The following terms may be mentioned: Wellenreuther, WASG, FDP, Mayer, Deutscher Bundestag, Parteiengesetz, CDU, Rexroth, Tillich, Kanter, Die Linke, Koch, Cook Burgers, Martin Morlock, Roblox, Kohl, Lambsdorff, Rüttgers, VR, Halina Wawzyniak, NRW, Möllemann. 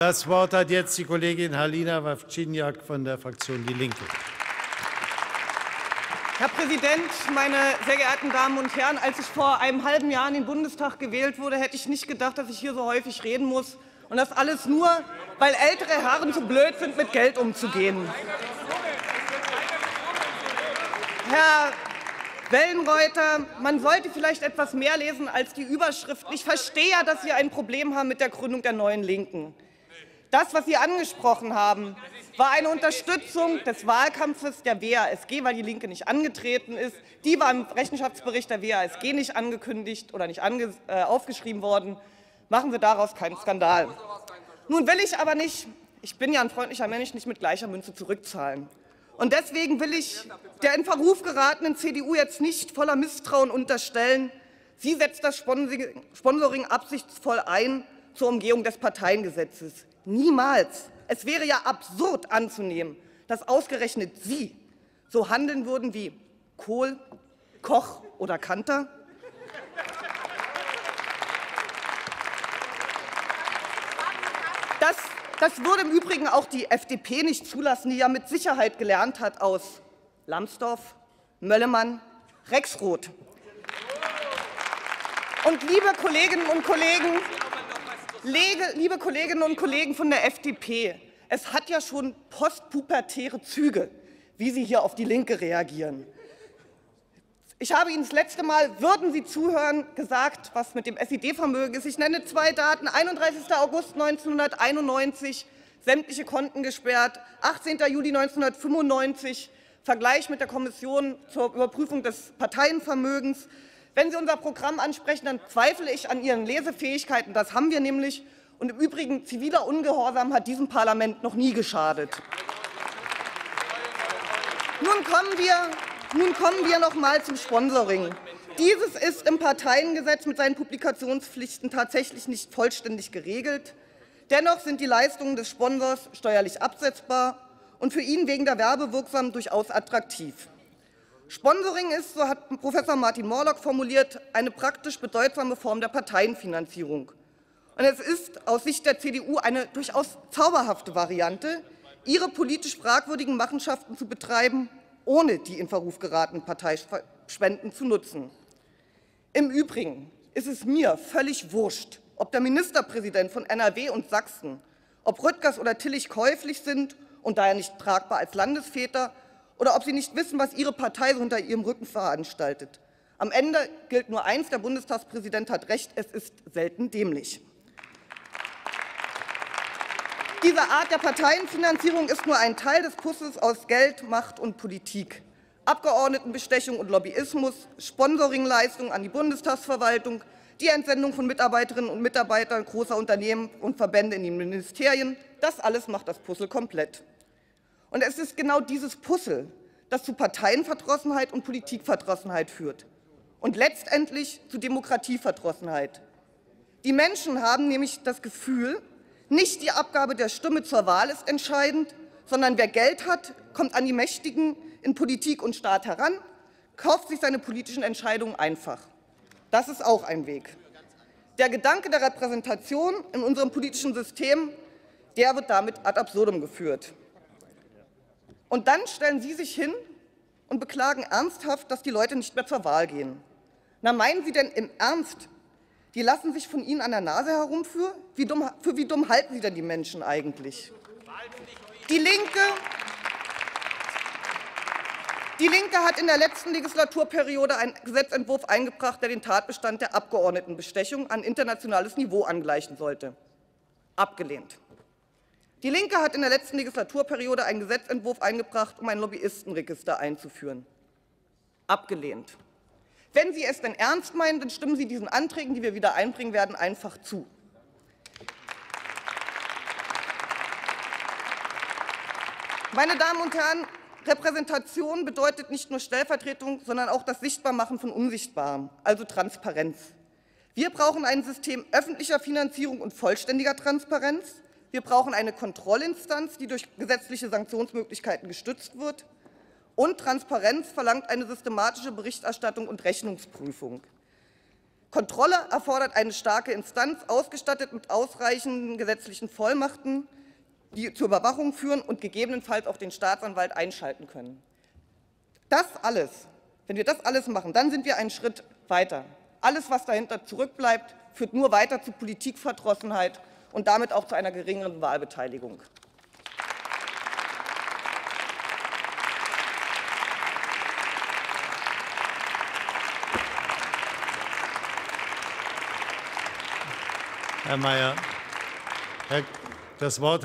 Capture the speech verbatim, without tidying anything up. Das Wort hat jetzt die Kollegin Halina Wawzyniak von der Fraktion Die Linke. Herr Präsident, meine sehr geehrten Damen und Herren! Als ich vor einem halben Jahr in den Bundestag gewählt wurde, hätte ich nicht gedacht, dass ich hier so häufig reden muss. Und das alles nur, weil ältere Herren zu blöd sind, mit Geld umzugehen. Herr Wellenreuther, man sollte vielleicht etwas mehr lesen als die Überschriften. Ich verstehe ja, dass Sie ein Problem haben mit der Gründung der Neuen Linken. Das, was Sie angesprochen haben, war eine Unterstützung des Wahlkampfes der W A S G, weil die Linke nicht angetreten ist. Die war im Rechenschaftsbericht der W A S G nicht angekündigt oder nicht ange äh, aufgeschrieben worden. Machen Sie daraus keinen Skandal. Nun will ich aber nicht, ich bin ja ein freundlicher Mensch, nicht mit gleicher Münze zurückzahlen. Und deswegen will ich der in Verruf geratenen C D U jetzt nicht voller Misstrauen unterstellen. Sie setzt das Sponsoring absichtsvoll ein zur Umgehung des Parteiengesetzes. Niemals. Es wäre ja absurd anzunehmen, dass ausgerechnet Sie so handeln würden wie Kohl, Koch oder Kanter. Das Das würde im Übrigen auch die F D P nicht zulassen, die ja mit Sicherheit gelernt hat aus Lambsdorff, Möllemann, Rexroth. Und liebe Kolleginnen und Kollegen, liebe Kolleginnen und Kollegen von der F D P, es hat ja schon postpubertäre Züge, wie Sie hier auf die Linke reagieren. Ich habe Ihnen das letzte Mal, würden Sie zuhören, gesagt, was mit dem S E D-Vermögen ist. Ich nenne zwei Daten. einunddreißigster August neunzehnhunderteinundneunzig, sämtliche Konten gesperrt. achtzehnter Juli neunzehnhundertfünfundneunzig, Vergleich mit der Kommission zur Überprüfung des Parteienvermögens. Wenn Sie unser Programm ansprechen, dann zweifle ich an Ihren Lesefähigkeiten. Das haben wir nämlich. Und im Übrigen, ziviler Ungehorsam hat diesem Parlament noch nie geschadet. Nun kommen wir... Nun kommen wir noch mal zum Sponsoring. Dieses ist im Parteiengesetz mit seinen Publikationspflichten tatsächlich nicht vollständig geregelt. Dennoch sind die Leistungen des Sponsors steuerlich absetzbar und für ihn wegen der Werbewirksamkeit durchaus attraktiv. Sponsoring ist, so hat Professor Martin Morlock formuliert, eine praktisch bedeutsame Form der Parteienfinanzierung. Und es ist aus Sicht der C D U eine durchaus zauberhafte Variante, ihre politisch fragwürdigen Machenschaften zu betreiben, ohne die in Verruf geratenen Parteispenden zu nutzen. Im Übrigen ist es mir völlig wurscht, ob der Ministerpräsident von N R W und Sachsen, ob Rüttgers oder Tillich käuflich sind und daher nicht tragbar als Landesväter, oder ob sie nicht wissen, was ihre Partei so hinter ihrem Rücken veranstaltet. Am Ende gilt nur eins, der Bundestagspräsident hat recht, es ist selten dämlich. Diese Art der Parteienfinanzierung ist nur ein Teil des Puzzles aus Geld, Macht und Politik. Abgeordnetenbestechung und Lobbyismus, Sponsoringleistungen an die Bundestagsverwaltung, die Entsendung von Mitarbeiterinnen und Mitarbeitern großer Unternehmen und Verbände in die Ministerien, das alles macht das Puzzle komplett. Und es ist genau dieses Puzzle, das zu Parteienverdrossenheit und Politikverdrossenheit führt und letztendlich zu Demokratieverdrossenheit. Die Menschen haben nämlich das Gefühl, nicht die Abgabe der Stimme zur Wahl ist entscheidend, sondern wer Geld hat, kommt an die Mächtigen in Politik und Staat heran, kauft sich seine politischen Entscheidungen einfach. Das ist auch ein Weg. Der Gedanke der Repräsentation in unserem politischen System, der wird damit ad absurdum geführt. Und dann stellen Sie sich hin und beklagen ernsthaft, dass die Leute nicht mehr zur Wahl gehen. Na, meinen Sie denn im Ernst, die lassen sich von Ihnen an der Nase herumführen? Wie dumm, für wie dumm halten Sie denn die Menschen eigentlich? Die Linke, die Linke hat in der letzten Legislaturperiode einen Gesetzentwurf eingebracht, der den Tatbestand der Abgeordnetenbestechung an internationales Niveau angleichen sollte. Abgelehnt. Die Linke hat in der letzten Legislaturperiode einen Gesetzentwurf eingebracht, um ein Lobbyistenregister einzuführen. Abgelehnt. Wenn Sie es denn ernst meinen, dann stimmen Sie diesen Anträgen, die wir wieder einbringen werden, einfach zu. Meine Damen und Herren, Repräsentation bedeutet nicht nur Stellvertretung, sondern auch das Sichtbarmachen von Unsichtbarem, also Transparenz. Wir brauchen ein System öffentlicher Finanzierung und vollständiger Transparenz. Wir brauchen eine Kontrollinstanz, die durch gesetzliche Sanktionsmöglichkeiten gestützt wird. Und Transparenz verlangt eine systematische Berichterstattung und Rechnungsprüfung. Kontrolle erfordert eine starke Instanz, ausgestattet mit ausreichenden gesetzlichen Vollmachten, die zur Überwachung führen und gegebenenfalls auch den Staatsanwalt einschalten können. Das alles, wenn wir das alles machen, dann sind wir einen Schritt weiter. Alles, was dahinter zurückbleibt, führt nur weiter zu Politikverdrossenheit und damit auch zu einer geringeren Wahlbeteiligung. Herr Mayer, das Wort hat